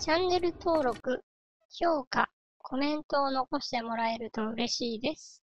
チャンネル登録、評価、コメントを残してもらえると嬉しいです。